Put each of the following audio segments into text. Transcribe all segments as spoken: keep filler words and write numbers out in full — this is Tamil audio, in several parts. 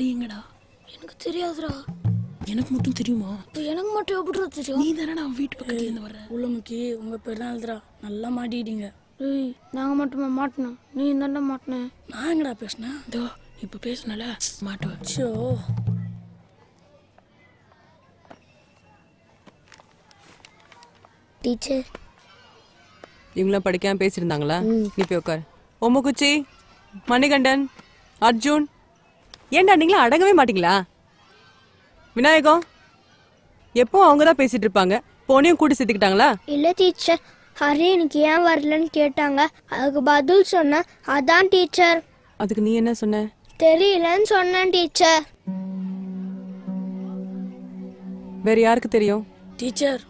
ஹரி எங்கடா? எனக்கு தெரியாதுடா. எனக்கு மட்டும் தெரியுமா? எனக்கு மட்டும் எப்படி தெரியும்? நீ தானே நான் வீட்டு பக்கத்துலேருந்து வர்றேன். உள்ளமுக்கி உங்கள் பேர் தான் எழுதுறா, நல்லா மாட்டிக்கிட்டீங்க. ஏய், நாங்கள் மட்டுமா மாட்டினோம்? நீ தாண்டா மாட்டினேன். நான் எங்கடா பேசினேன்? இதோ இப்போ பேசினால மாட்டுவேன். ஸோ டீச்சர் இவங்களாம் படிக்காமல் பேசியிருந்தாங்களா? நீ போய் உட்கார். ஓமு குச்சி, மணிகண்டன், அர்ஜுன், ஏன்டா நீங்களா அடங்கவே மாட்டிங்களா? விநாயகம், எப்போ அவங்க தான் பேசிட்டு இருப்பாங்க. போனையும் கூட்டி சேர்த்துக்கிட்டாங்களா? இல்ல டீச்சர், ஹரி எனக்கு ஏன் வரலன்னு கேட்டாங்க. அதுக்கு பதில் சொன்ன அதான் டீச்சர். அதுக்கு நீ என்ன சொன்ன? தெரியலன்னு சொன்னேன் டீச்சர். வேற யாருக்கு தெரியும் டீச்சர்?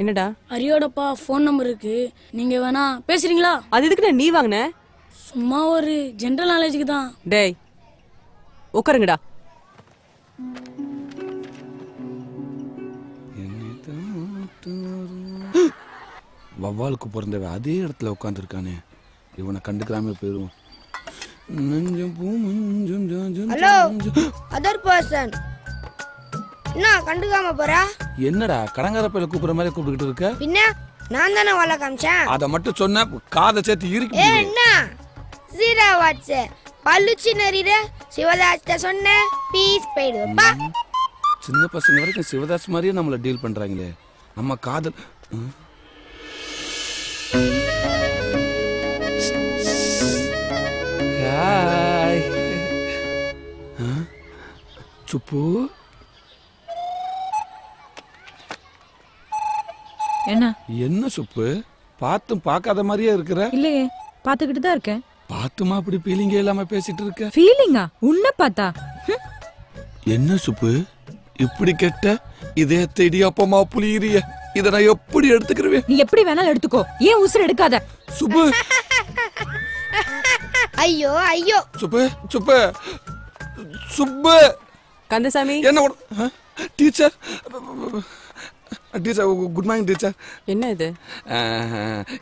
என்னடா ஹரியோடப்பா போன் நம்பர் இருக்கு, நீங்க வேணா பேசுறீங்களா? அது எதுக்கு நீ வாங்கின? சும்மா ஒரு ஜெனரல் நாலேஜுக்கு தான். டேய் உட்காருங்கடா. வவ்வாலுக்கு பிறந்தவ அதே இடத்துல உட்காந்துருக்கானே, இவனை கண்டுக்காம போயிடுவோம். என்னடா கடங்கார பையில கூப்பிடுற மாதிரி கூப்பிட்டு இருக்க? பின்ன நான் தானே வாழ காமிச்சேன். அதை மட்டும் சொன்ன காதை சேர்த்து இருக்கு. என்ன ஜீரா வாட்ஸ் பல்லுச்சி நரிட சிவதாஸ்ட சொன்ன பீஸ் போயிடுவா. சின்ன பசங்க வரைக்கும் சிவதாஸ் மாதிரியே நம்மளை டீல் பண்றாங்களே. நம்ம காதல் சுப்பு என்ன என்ன சுப்பு பார்த்தும் பார்க்காத மாதிரியே இருக்கிற? இல்லையே, பார்த்துக்கிட்டு தான் இருக்கேன். பார்த்துமா அப்படி ஃபீலிங்கே இல்லாம பேசிட்டு இருக்க? ஃபீலிங்கா? உன்ன பார்த்தா என்ன சுப்பு இப்படி கெட்ட இதயத்தை இடியாப்பமா புளியிறிய? இத நான் எப்படி எடுத்துக்கிறேன்? நீ எப்படி வேணாலும் எடுத்துக்கோ, ஏன் உசுர எடுக்காத சுப்பு. ஐயோ ஐயோ சுப்பு சுப்பு சுப்பு. கந்தசாமி என்ன? Teacher teacher good morning teacher. என்ன இது?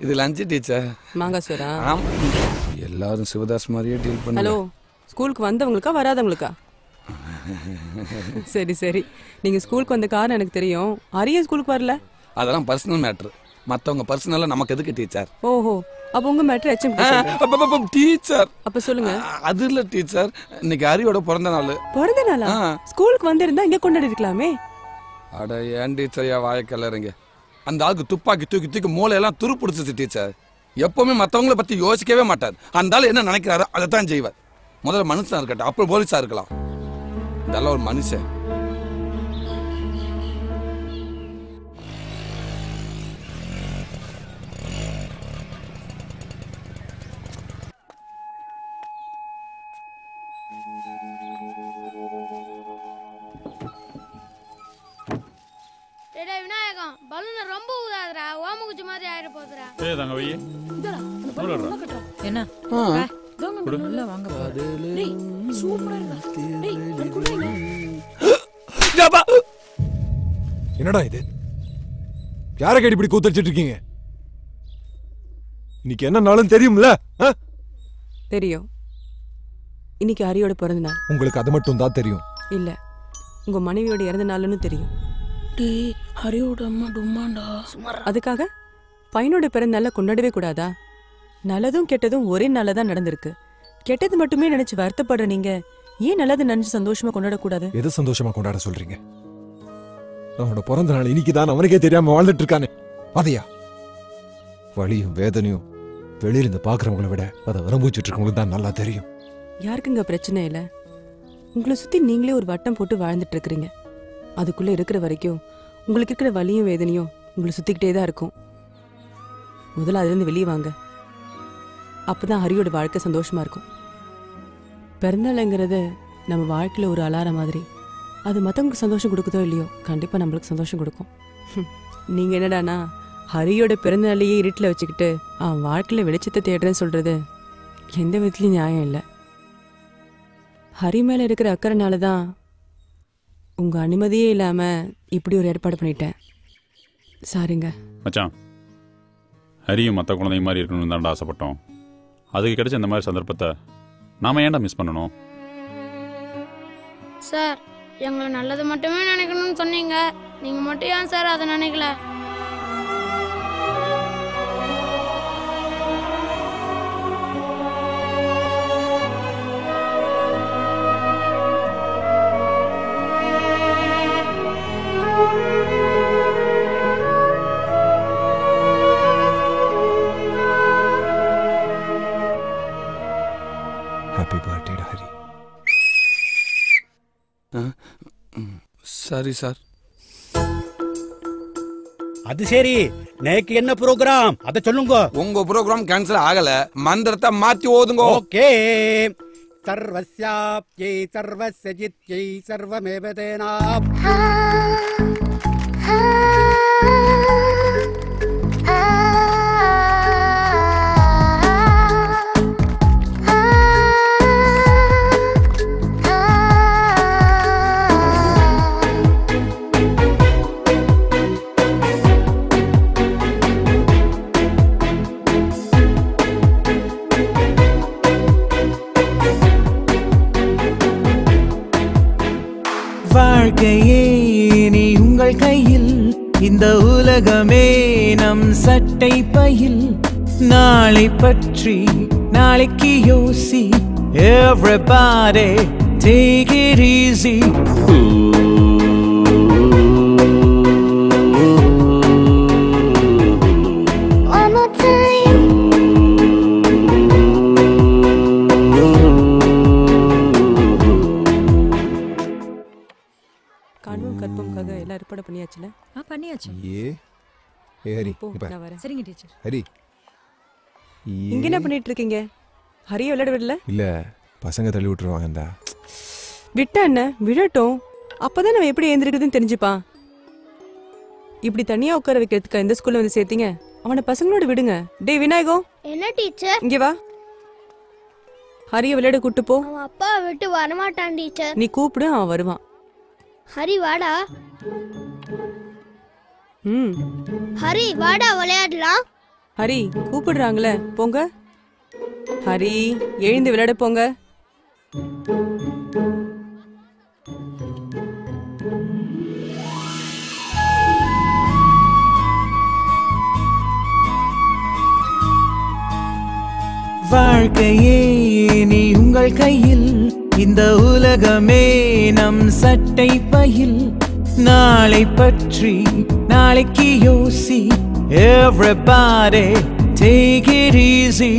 இது லஞ்ச் டீச்சர். மாங்காசுரா? எல்லாரும் சிவதாஸ் மாதிரியே டீல் பண்ணு. ஹலோ, ஸ்கூலுக்கு வந்தவங்களுக்கா வராதவங்களுக்கா? சரி சரி, நீங்க ஸ்கூலுக்கு வந்த காரணம் எனக்கு தெரியும். ஹரிய ஸ்கூலுக்கு வரல, அதெல்லாம் பர்சனல் மேட்டர். மத்தவங்க பர்சனலா நமக்கு எதுக்கு டீச்சர்? ஓஹோ, அப்ப உங்க மேட்டர் எச்எம் டீச்சர். அப்ப சொல்லுங்க. அது இல்ல டீச்சர், இன்னைக்கு ஹரியோட பிறந்த நாள். பிறந்த நாளா? ஸ்கூலுக்கு வந்திருந்தா இங்க கொண்டாடி இருக்கலாமே. அட ஏன் டீச்சர் வாய கிளறீங்க? அந்த ஆளுக்கு துப்பாக்கி தூக்கி தூக்கி மூளையெல்லாம் துரு பிடிச்சிச்சு டீச்சர். எப்பவுமே மத்தவங்களை பத்தி யோசிக்கவே மாட்டார். அந்த ஆள் என்ன நினைக்கிறாரோ அதை தான் செய்வார். முதல்ல மனுஷனா இருக்கட்டும், அப்புறம் போலீஸா இருக்கலாம். இதெல்லாம் ஒரு மனுஷன். விநாயகம் பலூனை ரொம்ப ஊதாதடா, ஓம குச்சி மாதிரி ஆயிர போதுடா. ஏய் தங்க வையே, இதடா அந்த பலூனை கட்ட. என்ன தங்க நல்லா வாங்க பாரு. டேய் சூப்பரா இருக்கு. டேய் குடுங்க. ஜாபா என்னடா இது? யார கேடி இப்படி கூத்தடிச்சிட்டு இருக்கீங்க? இன்னைக்கு என்ன நாளும் தெரியும்ல? தெரியும், இன்னைக்கு ஹரியோட பிறந்த நாள். உங்களுக்கு அது மட்டும் தான் தெரியும்? இல்ல, உங்க மனைவியோட இறந்த நாள்னு தெரியும். ஹரியோட அம்மா டும்மாண்டா. அதுக்காக பையனோட பிறந்த நாளை கொண்டாடவே கூடாதா? நல்லதும் கெட்டதும் ஒரே நாள தான் நடந்திருக்கு. கெட்டது மட்டுமே நினைச்சு வருத்தப்படுற நீங்க ஏன் நல்லது நினைச்சு சந்தோஷமா கொண்டாட கூடாது? எது சந்தோஷமா கொண்டாட சொல்றீங்க? அவனோட பிறந்த நாள் இன்னைக்குதான், அவனுக்கே தெரியாம வாழ்ந்துட்டு இருக்கானே அதையா? வலியும் வேதனையும் வெளியிலிருந்து பாக்குறவங்களை விட அதை அனுபவிச்சுட்டு இருக்கவங்களுக்கு தான் நல்லா தெரியும். யாருக்குங்க பிரச்சனை இல்லை? உங்களை சுத்தி நீங்களே ஒரு வட்டம் போட்டு வாழ்ந்துட்டு இருக்கிறீங்க. அதுக்குள்ளே இருக்கிற வரைக்கும் உங்களுக்கு இருக்கிற வலியும் வேதனையும் உங்களை சுற்றிக்கிட்டே தான் இருக்கும். முதல்ல அதுலேருந்து வெளியே வாங்க, அப்போ தான் ஹரியோட வாழ்க்கை சந்தோஷமாக இருக்கும். பிறந்தாளுங்கிறது நம்ம வாழ்க்கையில் ஒரு அலாரம் மாதிரி. அது மற்றவங்களுக்கு சந்தோஷம் கொடுக்குதோ இல்லையோ, கண்டிப்பாக நம்மளுக்கு சந்தோஷம் கொடுக்கும். நீங்கள் என்னடானா ஹரியோட பிறந்தநாளையே இருட்டில் வச்சுக்கிட்டு அவன் வாழ்க்கையில் வெளிச்சத்தை தேடுறேன்னு சொல்கிறது எந்த விதத்துலையும் நியாயம் இல்லை. ஹரி மேலே இருக்கிற அக்கறைனால தான் உங்க அனுமதியே இல்லாம இப்படி ஒரு ஏற்பாடு பண்ணிட்டேன். சாரிங்க மச்சான். ஹரியும் மற்ற குழந்தைங்க மாதிரி இருக்கணும்னு தான்டா ஆசைப்பட்டோம். அதுக்கு கிடைச்ச இந்த மாதிரி சந்தர்ப்பத்தை நாம ஏன்டா மிஸ் பண்ணணும்? சார், எங்களை நல்லது மட்டுமே நினைக்கணும்னு சொன்னீங்க. நீங்கள் மட்டும் ஏன் சார் அதை நினைக்கல? Sorry sir. அது சரி, நேக்கு என்ன ப்ரோக்ராம் அத சொல்லுங்க. உங்க ப்ரோக்ராம் கேன்சல் ஆகல, மந்திரத்தை மாத்தி ஓதுங்க. ஓகே. சர்வஸ்யாப்யை சர்வஸ்யஜித்யை சர்வமேவ தேனாப். நீ உங்கள் கையில், இந்த உலகமே நம் சட்டை பையில். நாளை பற்றி நாளைக்கு யோசி. Everybody take it easy. இங்க என்ன பண்ணிட்டு இருக்கீங்க? ஹரிய விளையாட விடல? இல்ல, பசங்க தள்ளி விட்டுருவாங்கடா. விட்டா என்ன, விடட்டும். அப்பதான் நம்ம எப்படி ஏந்திருக்குதுன்னு தெரிஞ்சுப்பான். இப்படி தனியா உட்கார வைக்கிறதுக்கு இந்த ஸ்கூல்ல வந்து சேர்த்தீங்க? அவனை பசங்களோட விடுங்க. டே விநாயகோ, என்ன டீச்சர் இங்க வா. ஹரிய விளையாட கூட்டு போ. அவன் அப்பா விட்டு வரமாட்டான் டீச்சர். நீ கூப்பிடு, அவன் வருவான். ஹரி வாடா. ம், ஹரி வாடா விளையாடலாம். ஹரி கூப்பிடுறாங்களே, போங்க. ஹரி எழுந்து விளையாட போங்க. வாழ்க்கையே நீ உங்கள் கையில், இந்த உலகமே நம் சட்டை பையில். நாளை பற்றி நாளைக்கு யோசி. Everybody take it easy.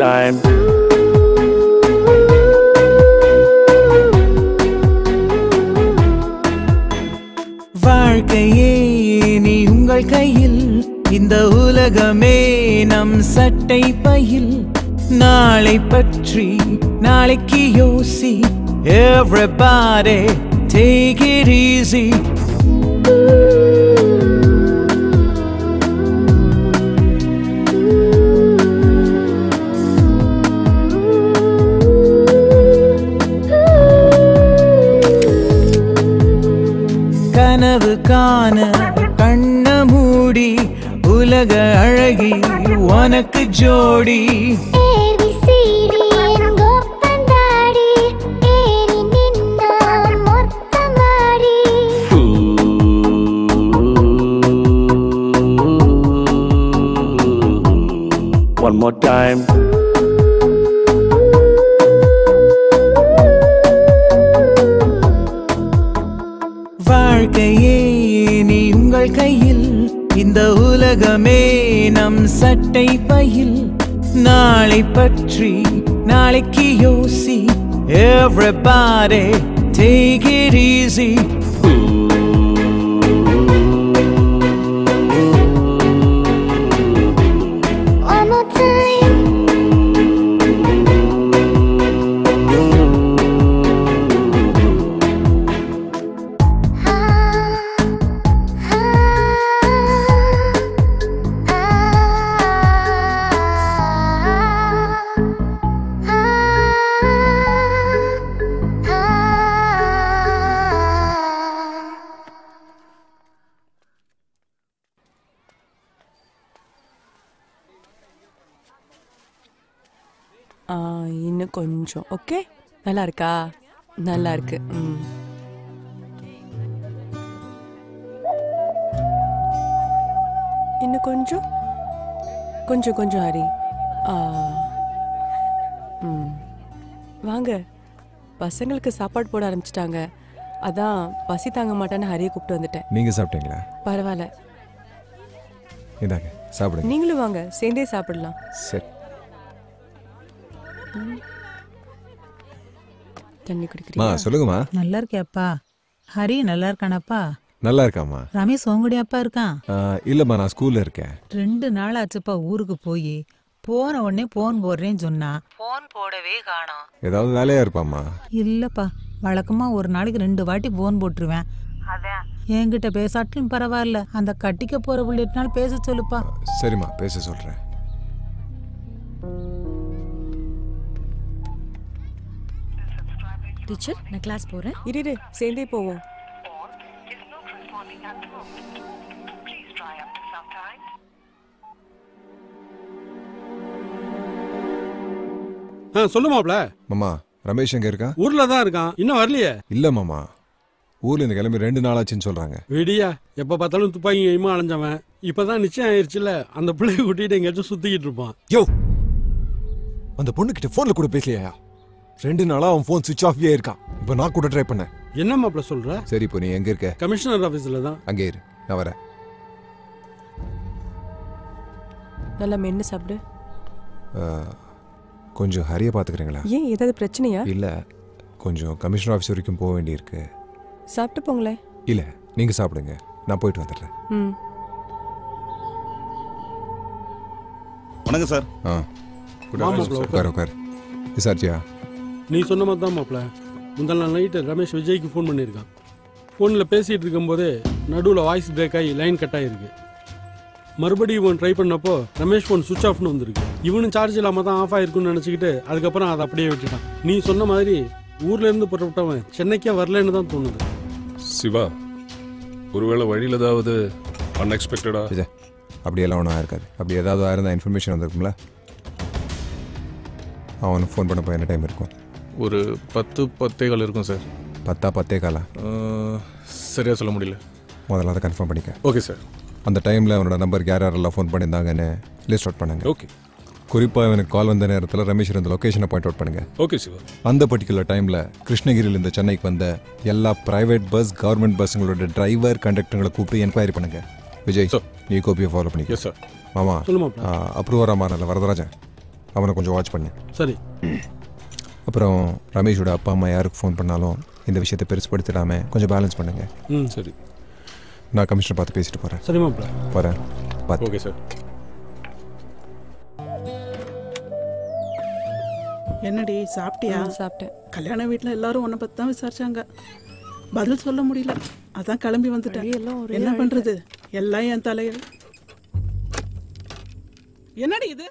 Time. வாழ்க்கையே நீ உங்கள் கையில், இந்த உலகமே நம் சட்டை பையில். நாளை பற்றி நாளைக்கு யோசி. Everybody take it easy. கனவு காண கண்ண மூடி, உலக அழகி உனக்கு ஜோடி. One more time. time. வாழ்க்கையே நீ உங்கள் கையில், இந்த உலகமே நம் சட்டை பையில். நாளை பற்றி நாளைக்கு யோசி. Everybody take it easy. இன்னும் கொஞ்சம். ஓகே, நல்லா இருக்கா? நல்லா இருக்கு. ம், இன்னும் கொஞ்சம் கொஞ்சம் கொஞ்சம் ஹரி. ம், வாங்க, பசங்களுக்கு சாப்பாடு போட ஆரம்பிச்சிட்டாங்க. அதான் பசி தாங்க மாட்டான்னு ஹரியை கூப்பிட்டு வந்துட்டேன். நீங்க சாப்பிட்டீங்களா? பரவாயில்ல, இதாங்க சாப்பிடுங்க. நீங்களும் வாங்க, சேர்ந்தே சாப்பிடலாம். சரி, தண்ணி குடிக்கிறீங்களா? மா சொல்லுங்கம்மா. நல்லா இருக்கேப்பா. ஹரி நல்லா இருக்கானப்பா? நல்லா இருக்காம்மா. ரமேஷ் உங்கடியாப்பா இருக்கான்? இல்லம்மா, நான் ஸ்கூல்ல இருக்கேன். ரெண்டு நாள் ஆச்சுப்பா ஊருக்கு போய். போன உடனே போன் போடுறேன்னு சொன்னான், போன் போடவே காணோம். ஏதாவது வேலையா இருப்பாம்மா? இல்லப்பா, வழக்கமா ஒரு நாளைக்கு ரெண்டு வாட்டி போன் போட்டுருவேன். அதான் என்கிட்ட பேசாட்டிலும் பரவாயில்ல, அந்த கட்டிக்க போற புள்ளிட்டு நாள் பேச சொல்லுப்பா. சரிம்மா, பேச சொல்றேன். டீச்சர், நான் கிளாஸ் போறேன். இரு, சேர்ந்தே போவோம். சொல்லு மாப்ள. மாமா, ரமேஷ் எங்க இருக்கா? ஊர்ல தான் இருக்கான். இன்னும் வரலையே? இல்ல மாமா, ஊர்ல இருந்து கிளம்பி ரெண்டு நாள் ஆச்சுன்னு சொல்றாங்க. விடியா எப்ப பார்த்தாலும் துப்பாக்கி கையுமா அலைஞ்சவன் இப்பதான் நிச்சயம் ஆயிடுச்சுல, அந்த பிள்ளைய கூட்டிட்டு எங்கேயாச்சும் சுத்திக்கிட்டு இருப்பான். யோ, அந்த பொண்ணு கிட்ட போன்ல கூட பேசலையா? ரெண்டு நாளா அவன் போன் சுவிட்ச் ஆஃப்லயே இருக்கான். இப்ப நான் கூட ட்ரை பண்ணேன். என்ன மாப்ள சொல்ற? சரி, இப்போ நீ எங்க இருக்க? கமிஷனர் ஆபீஸ்ல தான். அங்க இரு, நான் வரேன். நல்லா மென்னு சாப்பிடு. கொஞ்சம் ஹரிய பாத்துக்கிறீங்களா? ஏன், ஏதாவது பிரச்சனையா? இல்ல, கொஞ்சம் கமிஷனர் ஆபீஸ் வரைக்கும் போக வேண்டியிருக்கு. சாப்பிட்டு போங்களே. இல்ல, நீங்க சாப்பிடுங்க, நான் போயிட்டு வந்துடுறேன். ம், வணக்கம் சார். ஆ, உட்காரு உட்காரு. விசாரிச்சியா? நீ சொன்ன மாதிரி தான் மாப்பிள்ள. முதல் நாள் நைட்டு ரமேஷ் விஜய்க்கு ஃபோன் பண்ணியிருக்கான். ஃபோனில் பேசிகிட்டு இருக்கும்போதே நடுவில் வாய்ஸ் பிரேக் ஆகி லைன் கட் ஆகிருக்கு. மறுபடியும் இவன் ட்ரை பண்ணப்போ ரமேஷ் ஃபோன் சுவிட்ச் ஆஃப்னு வந்திருக்கு. இவனும் சார்ஜ் இல்லாமல் தான் ஆஃப் ஆகிருக்குன்னு நினச்சிக்கிட்டு அதுக்கப்புறம் அதை அப்படியே விட்டுட்டான். நீ சொன்ன மாதிரி ஊர்லேருந்து புறப்பட்டவன் சென்னைக்கே வரலன்னு தான் தோணுது. சிவா, ஒருவேளை வழியில் ஏதாவது அன்எக்ஸ்பெக்டடாக விஜய் அப்படியெல்லாம் ஒன்றும் ஆயிருக்காது. அப்படி ஏதாவது ஆயிருந்தா இன்ஃபர்மேஷன் வந்திருக்கும்ல. அவனுக்கு ஃபோன் பண்ணப்போ என்ன டைம் இருக்கும்? ஒரு பத்து பத்தே கால் இருக்கும் சார். பத்தா பத்தே காலா? சரியாக சொல்ல முடியல. முதல்ல அதை கன்ஃபார்ம் பண்ணிக்க. Okay sir. அந்த டைமில் அவனோட நம்பருக்கு யார் யாரெல்லாம் ஃபோன் பண்ணியிருந்தாங்கன்னு லிஸ்ட் அவுட் பண்ணுங்க. ஓகே. குறிப்பாக எனக்கு கால் வந்த நேரத்தில் ரமேஷ் இருந்த லொக்கேஷனை பாயிண்ட் அவுட் பண்ணுங்கள். Okay sir. அந்த பர்டிகுலர் டைமில் கிருஷ்ணகிரியிலேருந்து சென்னைக்கு வந்த எல்லா ப்ரைவேட் பஸ், கவர்மெண்ட் பஸ்ஸுங்களோட டிரைவர், கண்டக்டருங்களை கூப்பிட்டு என்கொயரி பண்ணுங்கள். விஜய் சார், நீ கோப்பியை ஃபாலோ பண்ணிக்க. Yes sir. மாமா அப்ரூவர் ஆமாம், வரதராஜன் அவனை கொஞ்சம் வாட்ச் பண்ணு. சரி. அப்புறம் ரமேஷோட அப்பா அம்மா யாருக்கு ஃபோன் பண்ணாலும் இந்த விஷயத்தை பெருசுப்படுத்திடாமல் கொஞ்சம் பேலன்ஸ் பண்ணுங்க. ம், சரி. நான் கமிஷனர் பார்த்து பேசிட்டு போகிறேன். சரி மாப்ள, போகிறேன். பார்த்து. Okay sir. என்னடி சாப்பிட்டியா? சாப்பிட்டேன். கல்யாண வீட்டில் எல்லாரும் உன்னை பற்றி தான் விசாரிச்சாங்க. பதில் சொல்ல முடியல, அதான் கிளம்பி வந்துட்டேன். என்ன பண்ணுறது, எல்லாம் என் தலையில். என்னடி இது?